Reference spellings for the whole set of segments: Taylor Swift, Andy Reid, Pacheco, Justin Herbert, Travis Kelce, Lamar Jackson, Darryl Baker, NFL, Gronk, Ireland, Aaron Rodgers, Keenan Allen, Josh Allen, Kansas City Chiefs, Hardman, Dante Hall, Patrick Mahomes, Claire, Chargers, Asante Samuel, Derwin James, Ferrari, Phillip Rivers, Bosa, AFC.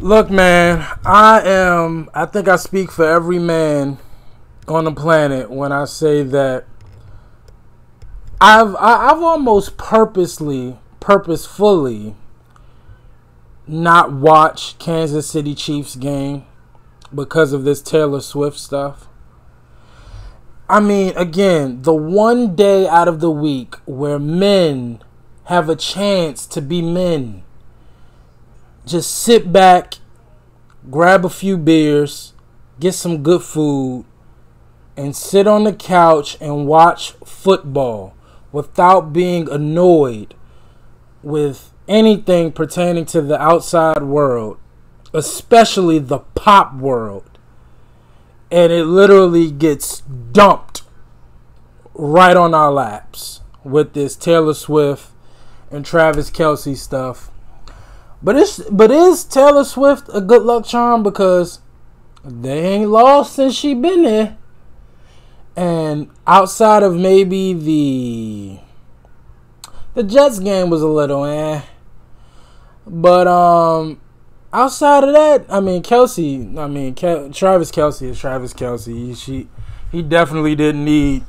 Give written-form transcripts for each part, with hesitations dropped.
Look, man, I think I speak for every man on the planet when I say that I've almost purposefully not watched Kansas City Chiefs game because of this Taylor Swift stuff. I mean, again, the one day out of the week where men have a chance to be men. Just sit back, grab a few beers, get some good food, and sit on the couch and watch football without being annoyed with anything pertaining to the outside world, especially the pop world. And it literally gets dumped right on our laps with this Taylor Swift and Travis Kelce stuff. But is Taylor Swift a good luck charm? Because they ain't lost since she been there. And outside of maybe the Jets game was a little eh. But outside of that, I mean, Travis Kelce is Travis Kelce. He definitely didn't need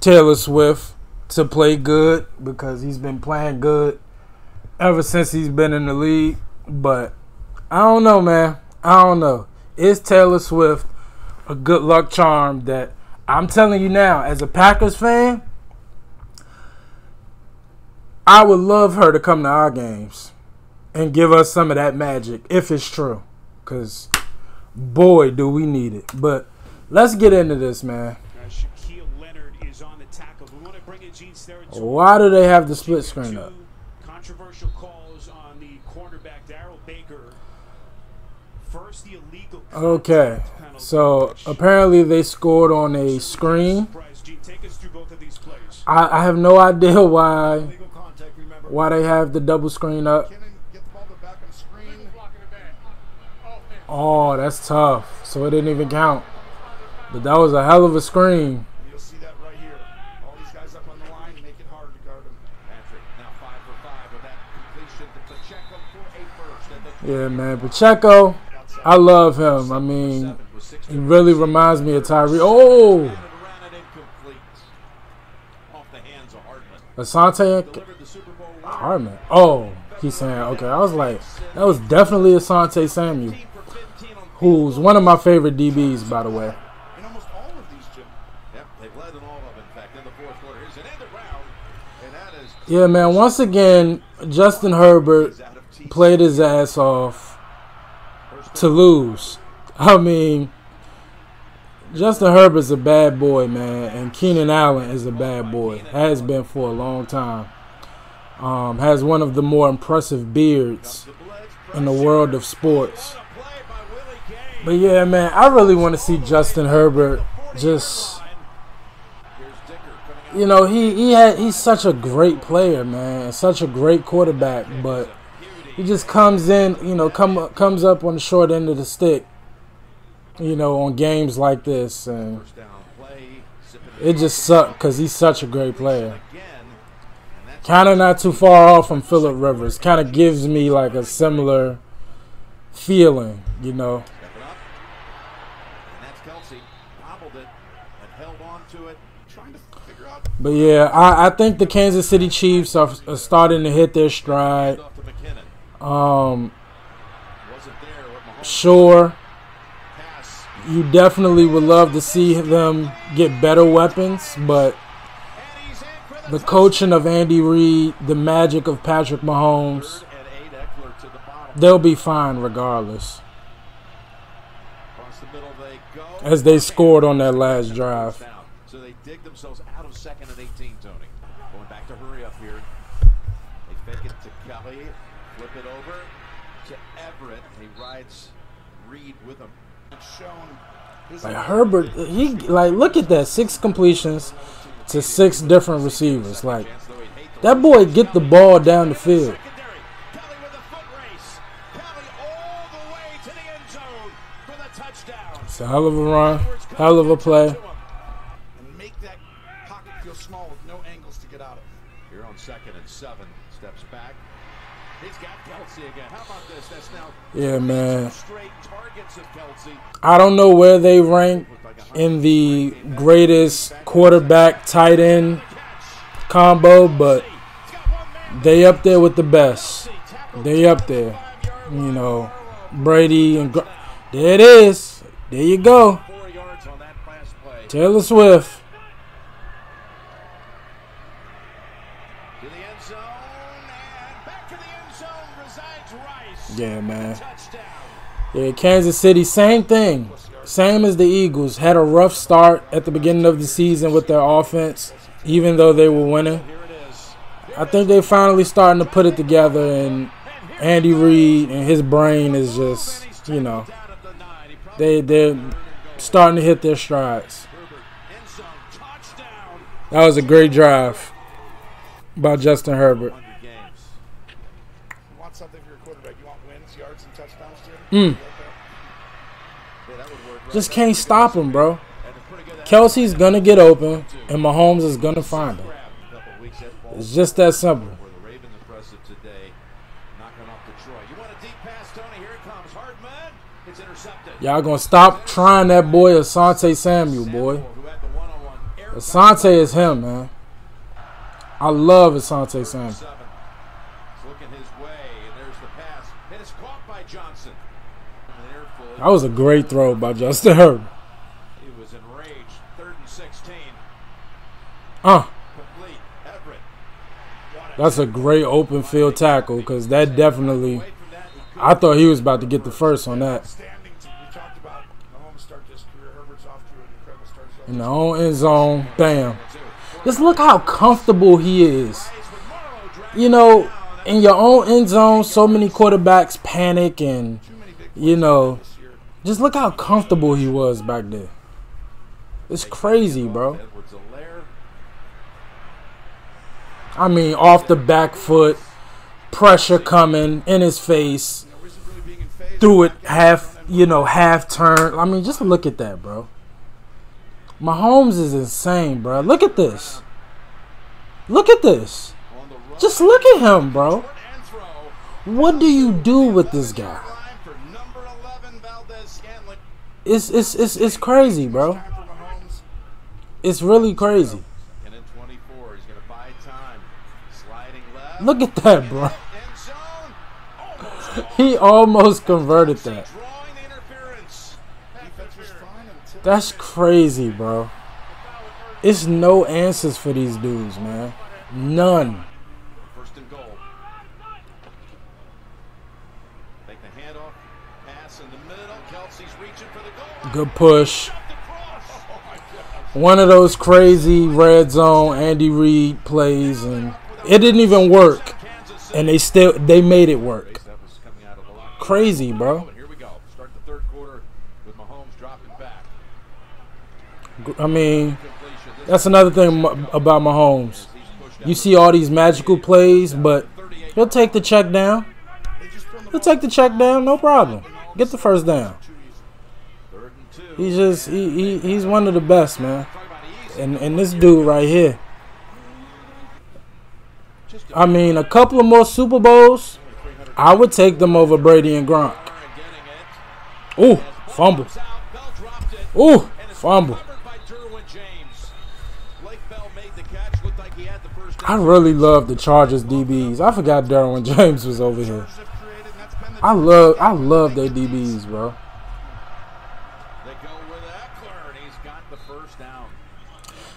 Taylor Swift to play good because he's been playing good ever since he's been in the league. But I don't know, man. I don't know. Is Taylor Swift a good luck charm that I'm telling you now, as a Packers fan, I would love her to come to our games and give us some of that magic, if it's true. Because, boy, do we need it. But let's get into this, man. Why do they have the split screen up? Controversial calls on the cornerback Darryl Baker. First, the illegal. Okay, so apparently they scored on a screen. I have no idea why they have the double screen up. Oh, that's tough. So it didn't even count. But that was a hell of a screen. Yeah, man, Pacheco, I love him. I mean, he really reminds me of Tyree. Oh! Asante Hardman. Oh, he's saying, okay, I was like, that was definitely Asante Samuel, who's one of my favorite DBs, by the way. Yeah, man, once again, Justin Herbert played his ass off to lose. I mean, Justin Herbert's a bad boy, man, and Keenan Allen is a bad boy. Has been for a long time. Has one of the more impressive beards in the world of sports. But yeah, man, I really want to see Justin Herbert just, you know, he's such a great player, man, such a great quarterback, but he just comes in, you know, comes up on the short end of the stick, you know, on games like this, and it just sucks because he's such a great player. Kind of not too far off from Phillip Rivers. Kind of gives me like a similar feeling, you know. But yeah, I think the Kansas City Chiefs are starting to hit their stride. Sure, you definitely would love to see them get better weapons, but the coaching of Andy Reid, the magic of Patrick Mahomes, they'll be fine regardless. As they scored on that last drive. So they dig themselves out of second and 18, Tony. Going back to hurry up here. They fake it to Kelly. Flip it over to Everett. He rides Reed with him. Like Herbert, he like look at that, 6 completions to 6 different receivers. Like that boy get the ball down the field. It's a hell of a run, hell of a play. Small with no angles to get out of. Here on second and 7, steps back. Yeah, man. I don't know where they rank in the greatest quarterback tight end combo, but they up there with the best. They up there. You know, Brady and there it is. There you go. Taylor Swift. Yeah, man. Yeah, Kansas City, same thing. Same as the Eagles. Had a rough start at the beginning of the season with their offense, even though they were winning. I think they're finally starting to put it together, and Andy Reid and his brain is just, you know, they're starting to hit their strides. That was a great drive by Justin Herbert. Just can't stop him, bro. Kelce's going to get open, and Mahomes is going to find him. It's just that simple. Y'all going to stop trying that boy Asante Samuel, boy. Asante is him, man. I love Asante Samuel. That was a great throw by Justin Herbert. He was enraged. 3rd and 16. That's a great open field tackle, because that definitely, I thought he was about to get the first on that. In the own end zone, bam. Just look how comfortable he is. You know, in your own end zone, so many quarterbacks panic and, you know, just look how comfortable he was back there. It's crazy, bro. I mean, off the back foot, pressure coming in his face, threw it half, you know, half turn. I mean, just look at that, bro. Mahomes is insane, bro. Look at this. Look at this. Just look at him, bro. What do you do with this guy? It's crazy, bro. It's really crazy. Look at that, bro. He almost converted that. That's crazy, bro. It's no answers for these dudes, man. None. Good push. One of those crazy red zone Andy Reid plays, and it didn't even work, and they made it work. Crazy, bro. I mean, that's another thing about Mahomes. You see all these magical plays, but he'll take the check down. He'll take the check down, no problem. Get the first down. He's just, he's one of the best, man. And this dude right here. I mean, a couple of more Super Bowls, I would take them over Brady and Gronk. Ooh, fumble. Ooh, fumble. I really love the Chargers DBs. I forgot Derwin James was over here. I love their DBs, bro.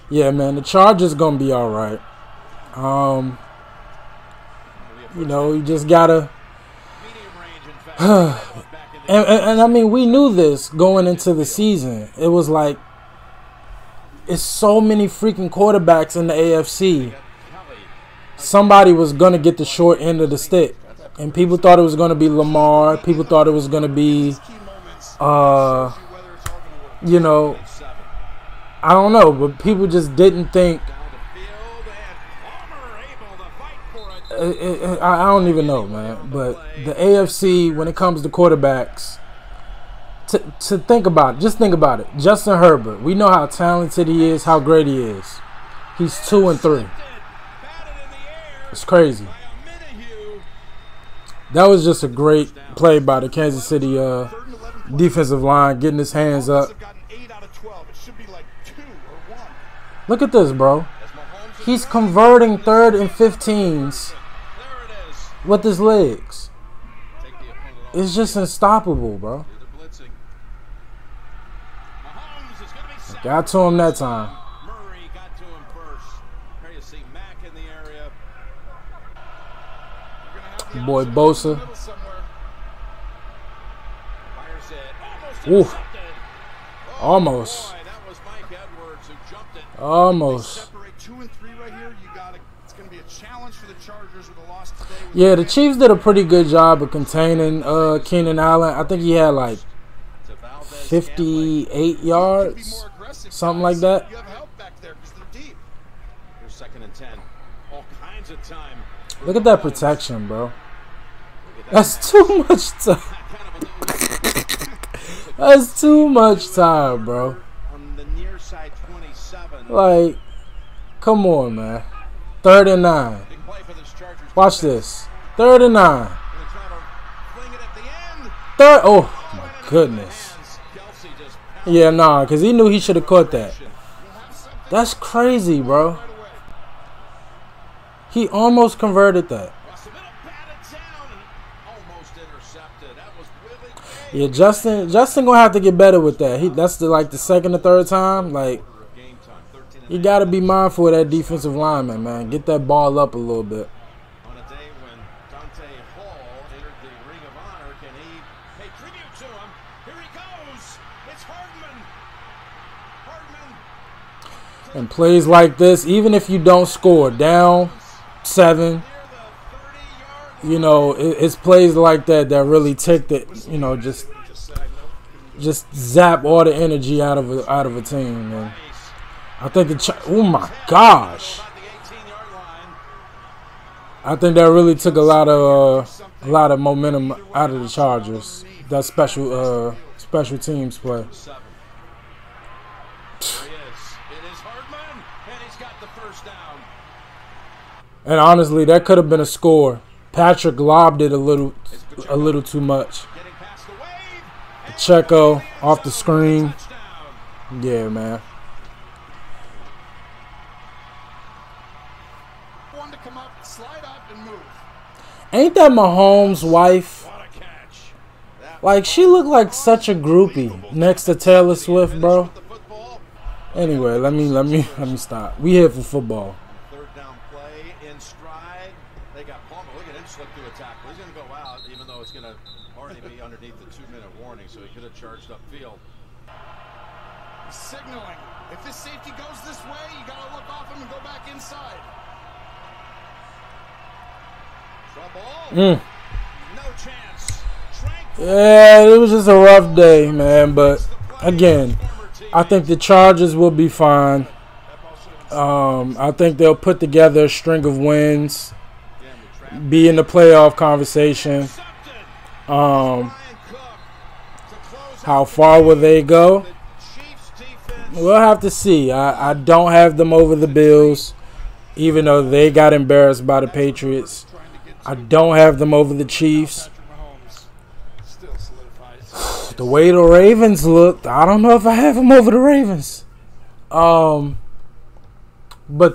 Yeah, man, the Chargers gonna be all right. You know, you just gotta. and I mean, we knew this going into the season. It was like, it's so many freaking quarterbacks in the AFC. Somebody was gonna get the short end of the stick, and people thought it was gonna be Lamar. People thought it was gonna be, you know. I don't know, but people just didn't think. I don't even know, man. But the AFC, when it comes to quarterbacks, to think about it, just think about it. Justin Herbert, we know how talented he is, how great he is. He's 2-3. It's crazy. That was just a great play by the Kansas City defensive line, getting his hands up. Look at this, bro. He's converting 3rd and 15s with his legs. It's just unstoppable, bro. Got to him that time. Boy, Bosa. Oof. Almost. Almost. Yeah, the Chiefs did a pretty good job of containing Keenan Allen. I think he had like 58 yards, something like that. Look at that protection, bro. That's too much time. That's too much time, bro. Like, come on, man. 3rd and 9. Watch this. 3rd and 9. Third. Oh, my goodness. Yeah, nah, because he knew he should have caught that. That's crazy, bro. He almost converted that. Yeah, Justin gonna have to get better with that. That's like the second or third time. Like, you gotta be mindful of that defensive lineman, man. Get that ball up a little bit. On a day when Dante Hall entered the Ring of Honor, can he pay tribute to him? Here he goes. It's Hardman. Hardman. And plays like this, even if you don't score, down 7, you know, it's plays like that that really take the, you know, just zap all the energy out of a team, man. I think oh my gosh, I think that really took a lot of momentum out of the Chargers. That special teams play. And honestly, that could have been a score. Patrick lobbed it a little too much. Pacheco off the screen. Yeah, man. Ain't that Mahomes' wife? Like, she looked like such a groupie next to Taylor Swift, bro. Anyway, let me stop. We here for football. Signaling. If this safety goes this way, you got to look off him and go back inside. Trouble. Mm. No chance. Yeah, it was just a rough day, man. But again, I think the Chargers will be fine. I think they'll put together a string of wins, be in the playoff conversation. How far will they go? We'll have to see. I don't have them over the Bills, even though they got embarrassed by the Patriots. I don't have them over the Chiefs. The way the Ravens looked, I don't know if I have them over the Ravens. But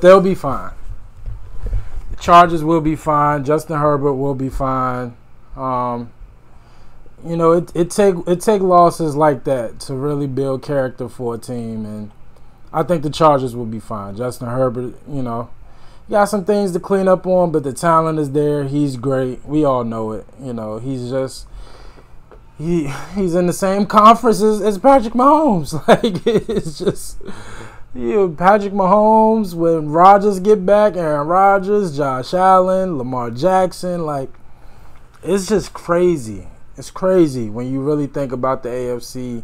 they'll be fine. The Chargers will be fine. Justin Herbert will be fine. You know, it take losses like that to really build character for a team, and I think the Chargers will be fine. Justin Herbert, you know, got some things to clean up on, but the talent is there. He's great. We all know it. You know, he's just he's in the same conference as Patrick Mahomes. Like, it's just, you know, Patrick Mahomes, when Rodgers get back, Aaron Rodgers, Josh Allen, Lamar Jackson, like, it's just crazy. It's crazy when you really think about the AFC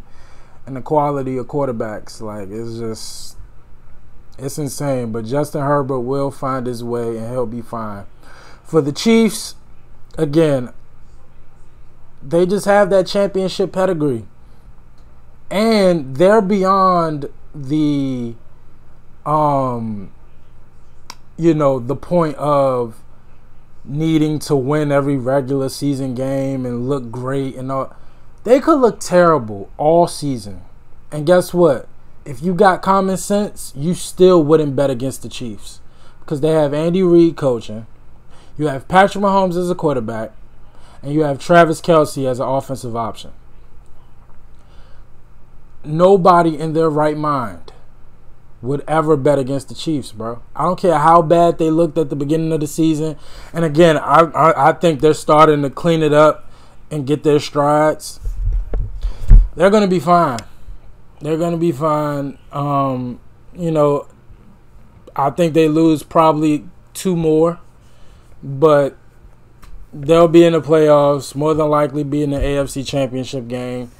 and the quality of quarterbacks. Like, it's just, it's insane. But Justin Herbert will find his way, and he'll be fine. For the Chiefs, again, they just have that championship pedigree. And they're beyond the, you know, the point of needing to win every regular season game and look great and all. They could look terrible all season. And guess what? If you got common sense, you still wouldn't bet against the Chiefs, because they have Andy Reid coaching. You have Patrick Mahomes as a quarterback, and you have Travis Kelce as an offensive option. Nobody in their right mind would ever bet against the Chiefs, bro. I don't care how bad they looked at the beginning of the season. And again, I think they're starting to clean it up and get their strides. They're going to be fine. They're going to be fine. You know, I think they lose probably 2 more. But they'll be in the playoffs, more than likely be in the AFC Championship game.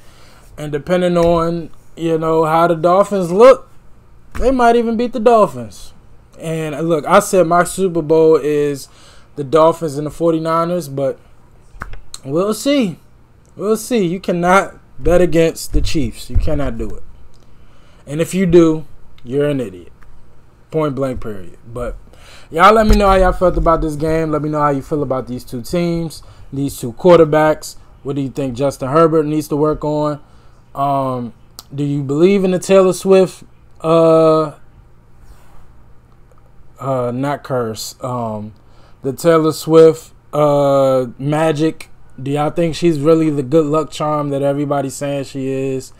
And depending on, you know, how the Dolphins look, they might even beat the Dolphins. And look, I said my Super Bowl is the Dolphins and the 49ers, but we'll see. We'll see. You cannot bet against the Chiefs. You cannot do it. And if you do, you're an idiot. Point blank, period. But y'all let me know how y'all felt about this game. Let me know how you feel about these 2 teams, these 2 quarterbacks. What do you think Justin Herbert needs to work on? Do you believe in the Taylor Swift? Not curse. The Taylor Swift magic. Do y'all think she's really the good luck charm that everybody's saying she is?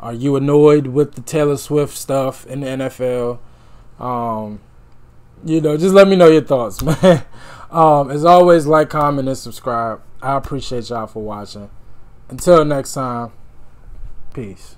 Are you annoyed with the Taylor Swift stuff in the NFL? You know, just let me know your thoughts, man. As always, like, comment, and subscribe. I appreciate y'all for watching. Until next time, peace.